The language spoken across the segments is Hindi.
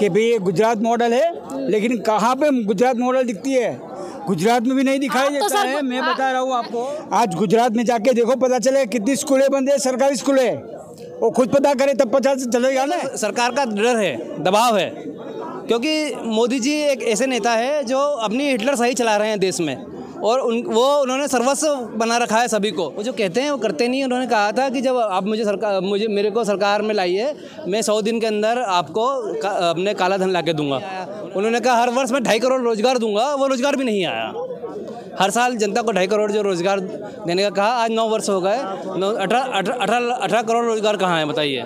कि भाई ये गुजरात मॉडल है, लेकिन कहाँ पे गुजरात मॉडल दिखती है, गुजरात में भी नहीं दिखाई देता है। मैं बता रहा हूँ आपको, आज गुजरात में जाके देखो, पता चले कितनी स्कूलें बंद है, सरकारी स्कूलें, वो खुद पता करे तब पता चलेगा ना। सरकार का डर है, दबाव है, क्योंकि मोदी जी एक ऐसे नेता है जो अपनी हिटलर सही चला रहे हैं देश में, और उन्होंने सर्वस्व बना रखा है सभी को। वो जो कहते हैं वो करते नहीं। उन्होंने कहा था कि जब आप मेरे को सरकार में लाइए, मैं 100 दिन के अंदर आपको अपने काला धन ला के दूंगा। उन्होंने कहा हर वर्ष मैं 2.5 करोड़ रोजगार दूंगा, वो रोजगार भी नहीं आया। हर साल जनता को 2.5 करोड़ जो रोजगार देने का कहा, आज 9 वर्ष हो गए, 18 करोड़ रोजगार कहाँ है बताइए।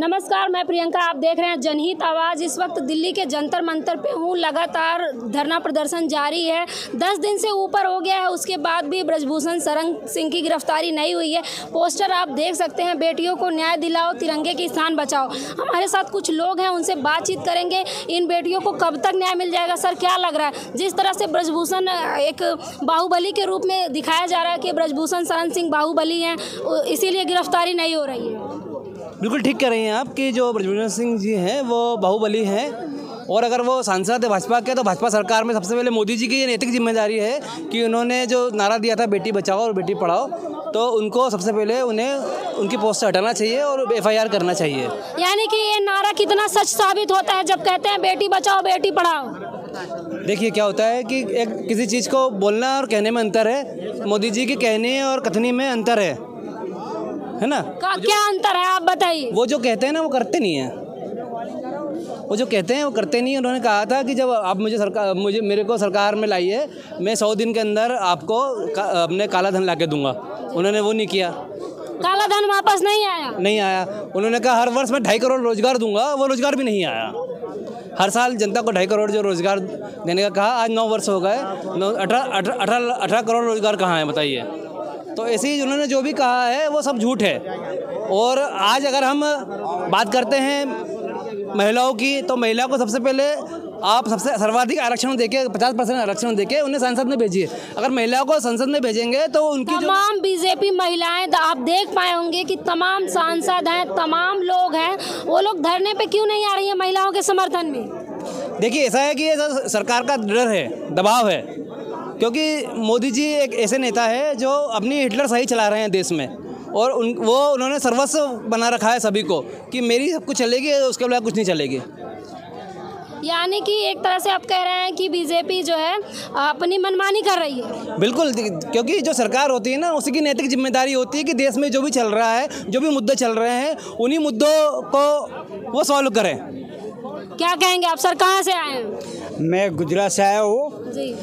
नमस्कार, मैं प्रियंका, आप देख रहे हैं जनहित आवाज़। इस वक्त दिल्ली के जंतर मंतर पे हूँ। लगातार धरना प्रदर्शन जारी है, 10 दिन से ऊपर हो गया है, उसके बाद भी ब्रजभूषण शरण सिंह की गिरफ्तारी नहीं हुई है। पोस्टर आप देख सकते हैं, बेटियों को न्याय दिलाओ, तिरंगे की शान बचाओ। हमारे साथ कुछ लोग हैं, उनसे बातचीत करेंगे, इन बेटियों को कब तक न्याय मिल जाएगा। सर, क्या लग रहा है जिस तरह से ब्रजभूषण एक बाहुबली के रूप में दिखाया जा रहा है कि ब्रजभूषण शरण सिंह बाहुबली हैं, इसीलिए गिरफ्तारी नहीं हो रही है? बिल्कुल ठीक कह रही हैं आप कि जो ब्रजभूषण सिंह जी हैं वो बाहुबली हैं, और अगर वो सांसद है भाजपा के, तो भाजपा सरकार में सबसे पहले मोदी जी की ये नैतिक जिम्मेदारी है कि उन्होंने जो नारा दिया था बेटी बचाओ और बेटी पढ़ाओ, तो उनको सबसे पहले उनकी पोस्ट से हटाना चाहिए और FIR करना चाहिए। यानी कि ये नारा कितना सच साबित होता है जब कहते हैं बेटी बचाओ बेटी पढ़ाओ। देखिए क्या होता है कि किसी चीज़ को बोलना और कहने में अंतर है, मोदी जी के कहने और कथनी में अंतर है ना? क्या अंतर है आप बताइए। वो जो कहते हैं ना वो करते नहीं है, उन्होंने कहा था कि जब आप मेरे को सरकार में लाइए, मैं 100 दिन के अंदर आपको अपने काला धन ला के दूंगा। उन्होंने वो नहीं किया, काला धन वापस नहीं आया। उन्होंने कहा हर वर्ष मैं 2.5 करोड़ रोजगार दूंगा, वो रोजगार भी नहीं आया। हर साल जनता को 2.5 करोड़ जो रोजगार देने का कहा, आज 9 वर्ष हो गए, 18 करोड़ रोजगार कहाँ है बताइए। तो ऐसे ही उन्होंने जो भी कहा है वो सब झूठ है। और आज अगर हम बात करते हैं महिलाओं की, तो महिला को सबसे पहले आप सबसे सर्वाधिक आरक्षण देके, 50% आरक्षण देके उन्हें संसद में भेजिए। अगर महिलाओं को संसद में भेजेंगे तो उनकी तमाम बीजेपी महिलाएं, आप देख पाए होंगे कि तमाम सांसद हैं, तमाम लोग हैं, वो लोग धरने पर क्यों नहीं आ रही है महिलाओं के समर्थन में? देखिए ऐसा है कि ये सरकार का डर है, दबाव है, क्योंकि मोदी जी एक ऐसे नेता है जो अपनी हिटलर सही चला रहे हैं देश में, और उन्होंने सर्वस्व बना रखा है सभी को कि मेरी सब कुछ चलेगी, उसके अलावा कुछ नहीं चलेगी। यानी कि एक तरह से आप कह रहे हैं कि बीजेपी जो है अपनी मनमानी कर रही है। बिल्कुल, क्योंकि जो सरकार होती है ना, उसी की नैतिक जिम्मेदारी होती है कि देश में जो भी चल रहा है, जो भी मुद्दे चल रहे हैं, उन्हीं मुद्दों को वो सॉल्व करें। क्या कहेंगे आप सर, कहाँ से आए हैं? मैं गुजरात से आया हूँ जी,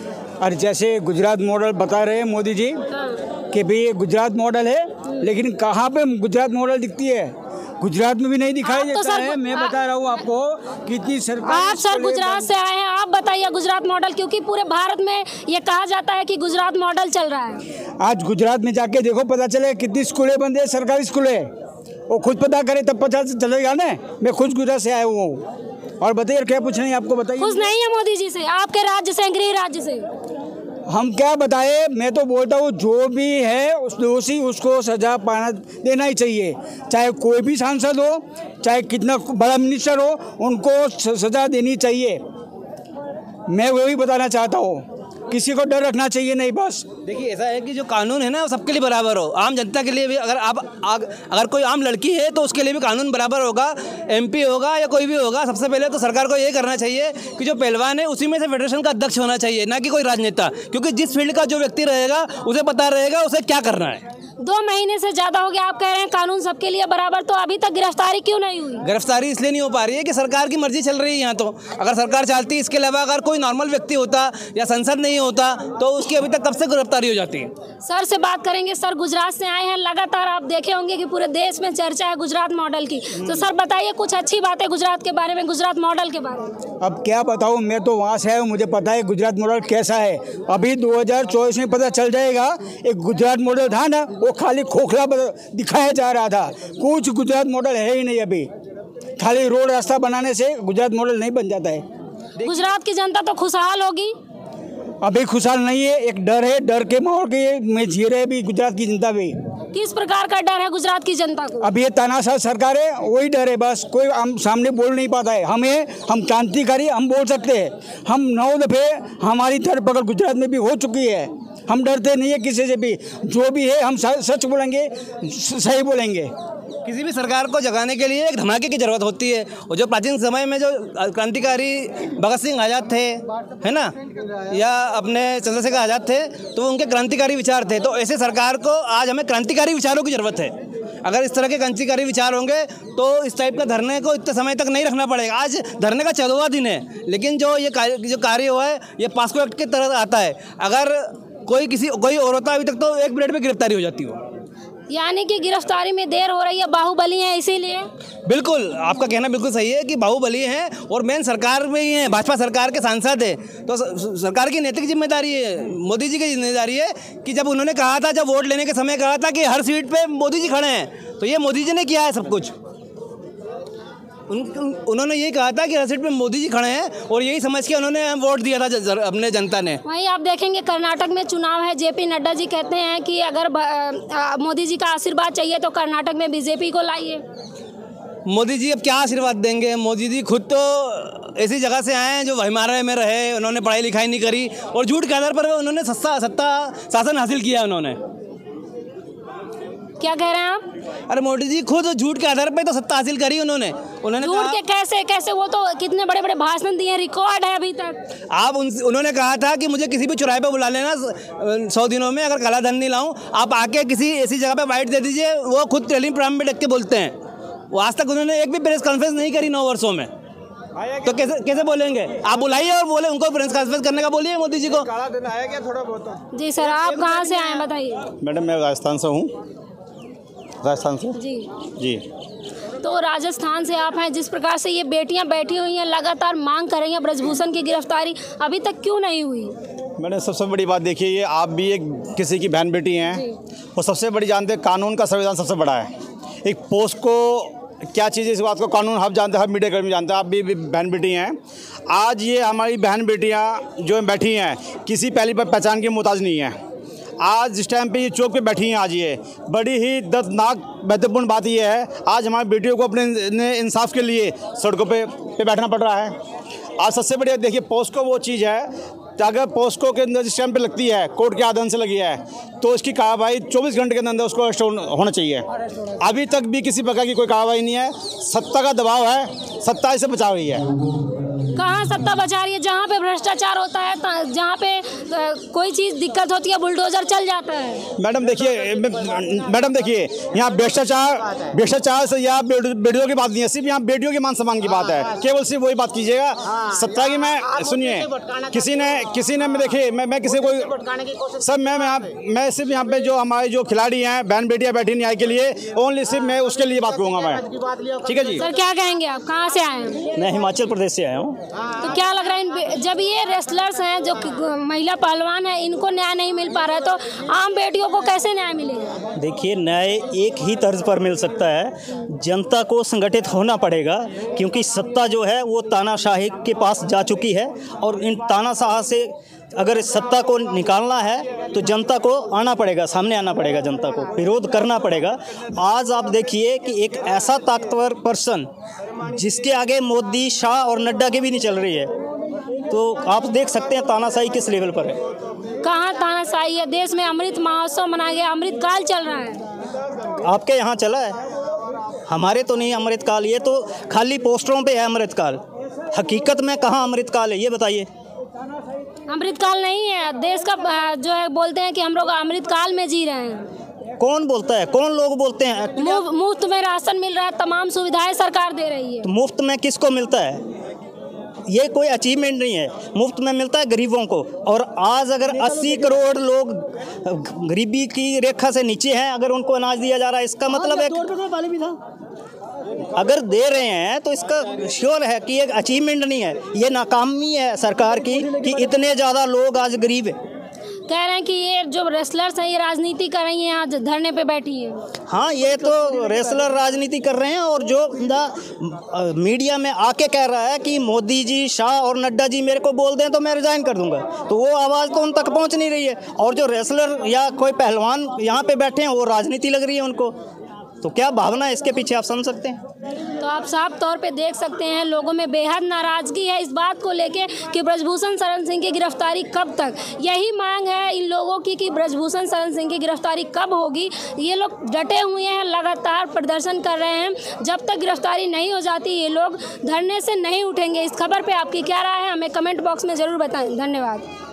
और जैसे गुजरात मॉडल बता रहे हैं मोदी जी, कि भाई ये गुजरात मॉडल है, लेकिन कहाँ पे गुजरात मॉडल दिखती है, गुजरात में भी नहीं दिखाई देता है। मैं बता रहा हूँ आपको कितनी सरकार। आप सर गुजरात से आए हैं, आप बताइए गुजरात मॉडल, क्योंकि पूरे भारत में ये कहा जाता है कि गुजरात मॉडल चल रहा है। आज गुजरात में जाके देखो, पता चले कितनी स्कूलें बंद है, सरकारी स्कूलें, वो खुद पता करे तब पता चलेगा ना। मैं खुद गुजरात से आया हुआ हूँ। और बताइए क्या पूछना है आपको, बताइए। कुछ नहीं है मोदी जी से, आपके राज्य से, गृह राज्य से हम क्या बताएं। मैं तो बोलता हूँ जो भी है उस दोषी, उसको सजा पाना देना ही चाहिए, चाहे कोई भी सांसद हो, चाहे कितना बड़ा मिनिस्टर हो, उनको सजा देनी चाहिए। मैं वही बताना चाहता हूँ, किसी को डर रखना चाहिए नहीं। बस देखिए ऐसा है कि जो कानून है ना वो सबके लिए बराबर हो, आम जनता के लिए भी। अगर आप अगर कोई आम लड़की है तो उसके लिए भी कानून बराबर होगा, MP होगा या कोई भी होगा। सबसे पहले तो सरकार को ये करना चाहिए कि जो पहलवान है उसी में से फेडरेशन का अध्यक्ष होना चाहिए, ना कि कोई राजनेता, क्योंकि जिस फील्ड का जो व्यक्ति रहेगा उसे पता रहेगा उसे क्या करना है। 2 महीने से ज़्यादा हो गया आप कह रहे हैं कानून सबके लिए बराबर, तो अभी तक गिरफ्तारी क्यों नहीं हुई? गिरफ्तारी इसलिए नहीं हो पा रही है कि सरकार की मर्जी चल रही है। यहाँ तो अगर सरकार चाहती, इसके अलावा अगर कोई नॉर्मल व्यक्ति होता या संसद नहीं होता तो उसकी अभी तक कब से गिरफ्तारी हो जाती है। सर से बात करेंगे। सर गुजरात से आए हैं, लगातार आप देखे होंगे कि पूरे देश में चर्चा है गुजरात मॉडल की, तो सर बताइए कुछ अच्छी बातें गुजरात के बारे में, गुजरात मॉडल के बारे में। अब क्या बताऊँ, मैं तो वहाँ से आया हूँ, मुझे पता है गुजरात मॉडल कैसा है। अभी 2024 में पता चल जाएगा। एक गुजरात मॉडल था ना, वो खाली खोखला दिखाया जा रहा था, कुछ गुजरात मॉडल है ही नहीं। अभी खाली रोड रास्ता बनाने से गुजरात मॉडल नहीं बन जाता है। गुजरात की जनता तो खुशहाल होगी। अभी खुशहाल नहीं है, एक डर है, डर के माहौल के में जी रहे भी गुजरात की जनता भी। किस प्रकार का डर है गुजरात की जनता को? अब ये तानाशाह सरकार है, वही डर है बस, कोई हम सामने बोल नहीं पाता है। हम क्रांतिकारी, हम बोल सकते हैं, हम 9 दफे हमारी धरपकड़ गुजरात में भी हो चुकी है। हम डरते नहीं है किसी से भी, जो भी है हम सच बोलेंगे, सही बोलेंगे। किसी भी सरकार को जगाने के लिए एक धमाके की जरूरत होती है, और जो प्राचीन समय में जो क्रांतिकारी भगत सिंह आज़ाद थे, है ना, या अपने चंद्रशेखर आज़ाद थे, तो उनके क्रांतिकारी विचार थे। तो ऐसे सरकार को आज हमें क्रांतिकारी विचारों की ज़रूरत है। अगर इस तरह के क्रांतिकारी विचार होंगे तो इस टाइप का धरने को इतने समय तक नहीं रखना पड़ेगा। आज धरने का 14वां दिन है, लेकिन जो कार्य हुआ है ये पॉस्को एक्ट के तहत आता है। अगर कोई और होता अभी तक तो 1 मिनट में गिरफ्तारी हो जाती हो, यानी कि गिरफ्तारी में देर हो रही है। बाहुबली है इसीलिए। बिल्कुल, आपका कहना बिल्कुल सही है कि बाहुबली हैं और मेन सरकार में ही हैं, भाजपा सरकार के सांसद हैं। तो सरकार की नैतिक जिम्मेदारी है, मोदी जी की जिम्मेदारी है कि जब उन्होंने कहा था, जब वोट लेने के समय कहा था कि हर सीट पे मोदी जी खड़े हैं, तो ये मोदी जी ने किया है सब कुछ। उन्होंने यही कहा था कि हर सीट पे मोदी जी खड़े हैं, और यही समझ के उन्होंने वोट दिया था अपने जनता ने। वहीं आप देखेंगे कर्नाटक में चुनाव है, जेपी नड्डा जी कहते हैं कि अगर मोदी जी का आशीर्वाद चाहिए तो कर्नाटक में बीजेपी को लाइए। मोदी जी अब क्या आशीर्वाद देंगे? मोदी जी खुद तो ऐसी जगह से आए हैं जो हिमालय में रहे, उन्होंने पढ़ाई लिखाई नहीं करी, और झूठ के आधार पर उन्होंने सत्ता शासन हासिल किया। उन्होंने क्या कह रहे हैं आप? अरे मोदी जी खुद झूठ के आधार पे तो सत्ता हासिल करी उन्होंने झूठ के कैसे वो तो कितने बड़े बड़े भाषण दिए, रिकॉर्ड है अभी तक। आप उन्होंने कहा था कि मुझे किसी भी चौराहे पे बुला लेना 100 दिनों में, अगर काला धन नहीं लाऊं। आप आके किसी ऐसी जगह पे वाइट दे दीजिए, वो खुद ट्रेलिंग प्रोग्राम में डक के बोलते हैं। वो आज तक उन्होंने एक भी प्रेस कॉन्फ्रेंस नहीं करी 9 वर्षों में, तो कैसे बोलेंगे? आप बुलाइए और बोले, उनको प्रेस कॉन्फ्रेंस करने का बोलिए मोदी जी को। काला धन आया क्या थोड़ा बहुत? जी सर, आप कहाँ से आए बताइए? मैडम मैं राजस्थान से हूँ। राजस्थान से? जी। तो राजस्थान से आप हैं, जिस प्रकार से ये बेटियां बैठी हुई हैं, लगातार मांग कर रही हैं ब्रजभूषण की गिरफ्तारी, अभी तक क्यों नहीं हुई? मैंने सबसे बड़ी बात देखी है, ये आप भी एक किसी की बहन बेटी हैं, और सबसे बड़ी जानते हैं कानून का, संविधान सबसे बड़ा है। एक पोस्को क्या चीज़ है, इस बात को कानून हम जानते हैं, हम मीडिया कर्मी जानते हैं, आप भी बहन बेटी हैं। आज ये हमारी बहन बेटियाँ जो बैठी हैं, किसी पहली पहचान के मोहताज नहीं है। आज जिस टाइम पे ये चौक पे बैठी हैं, आज ये बड़ी ही दर्दनाक महत्वपूर्ण बात ये है, आज हमारी बेटियों को अपने इंसाफ के लिए सड़कों पे बैठना पड़ रहा है। आज सबसे बढ़िया देखिए, पोस्को वो चीज़ है, अगर पोस्को के अंदर जिस टाइम पे लगती है, कोर्ट के आदेश से लगी है, तो इसकी कार्रवाई 24 घंटे के अंदर उसको अरेस्ट होना चाहिए। अभी तक भी किसी प्रकार की कोई कार्रवाई नहीं है, सत्ता का दबाव है, सत्ता इसे बचा रही है। कहाँ सत्ता बचा रही है? जहाँ पे भ्रष्टाचार होता है, जहाँ पे कोई चीज़ दिक्कत होती है, बुलडोजर चल जाता है। मैडम देखिए यहाँ भ्रष्टाचार से या बेटियों की बात नहीं है, सिर्फ यहाँ बेटियों के मान सम्मान की बात है, केवल सिर्फ वही बात कीजिएगा। सत्ता की मैं सुनिए, किसी ने देखिए, मैं किसी को सर मैं सिर्फ यहाँ पे जो हमारे जो खिलाड़ी हैं, बहन बेटियाँ बैठी न्याय के लिए, ओनली सिर्फ मैं उसके लिए बात करूँगा मैं। ठीक है जी सर, क्या कहेंगे आप? कहाँ से आए हैं? मैं हिमाचल प्रदेश से आया हूँ। तो क्या लग रहा है, जब ये रेस्लर्स हैं, जो महिला पहलवान हैं, इनको न्याय नहीं मिल पा रहा है, तो आम बेटियों को कैसे न्याय मिलेगा? देखिए, न्याय एक ही तर्ज पर मिल सकता है, जनता को संगठित होना पड़ेगा, क्योंकि सत्ता जो है वो तानाशाही के पास जा चुकी है, और इन तानाशाह से अगर सत्ता को निकालना है तो जनता को आना पड़ेगा, सामने आना पड़ेगा, जनता को विरोध करना पड़ेगा। आज आप देखिए कि एक ऐसा ताकतवर पर्सन जिसके आगे मोदी, शाह और नड्डा की भी नहीं चल रही है, तो आप देख सकते हैं तानाशाही किस लेवल पर है। कहाँ तानाशाही है? देश में अमृत महोत्सव मनाया गया, अमृतकाल चल रहा है। आपके यहाँ चला है, हमारे तो नहीं अमृतकाल, ये तो खाली पोस्टरों पर है अमृतकाल, हकीकत में कहाँ अमृतकाल है ये बताइए। अमृतकाल नहीं है, देश का जो है बोलते हैं कि हम लोग अमृतकाल में जी रहे हैं। कौन बोलता है? कौन लोग बोलते हैं? मुफ्त में राशन मिल रहा है, तमाम सुविधाएं सरकार दे रही है। तो मुफ्त में किसको मिलता है? ये कोई अचीवमेंट नहीं है, मुफ्त में मिलता है गरीबों को। और आज अगर 80 करोड़ लोग गरीबी की रेखा से नीचे हैं, अगर उनको अनाज दिया जा रहा है, इसका मतलब अगर दे रहे हैं तो इसका श्योर है कि एक अचीवमेंट नहीं है, ये नाकामी है सरकार की कि इतने ज़्यादा लोग आज गरीब है। कह रहे हैं कि ये जो रेसलर्स हैं ये राजनीति कर रही हैं, आज धरने पे बैठी है। हाँ, ये तो रेसलर राजनीति कर रहे हैं। और जो मीडिया में आके कह रहा है कि मोदी जी, शाह और नड्डा जी मेरे को बोल दें तो मैं रिजाइन कर दूंगा, तो वो आवाज़ तो उन तक पहुंच नहीं रही है। और जो रेसलर या कोई पहलवान यहाँ पे बैठे हैं वो राजनीति लग रही है उनको। तो क्या भावना है इसके पीछे, आप समझ सकते हैं। तो आप साफ तौर पे देख सकते हैं लोगों में बेहद नाराज़गी है इस बात को लेके कि ब्रजभूषण शरण सिंह की गिरफ्तारी कब तक। यही मांग है इन लोगों की कि ब्रजभूषण शरण सिंह की गिरफ्तारी कब होगी। ये लोग डटे हुए हैं, लगातार प्रदर्शन कर रहे हैं। जब तक गिरफ्तारी नहीं हो जाती ये लोग धरने से नहीं उठेंगे। इस खबर पर आपकी क्या राय है, हमें कमेंट बॉक्स में ज़रूर बताएँ। धन्यवाद।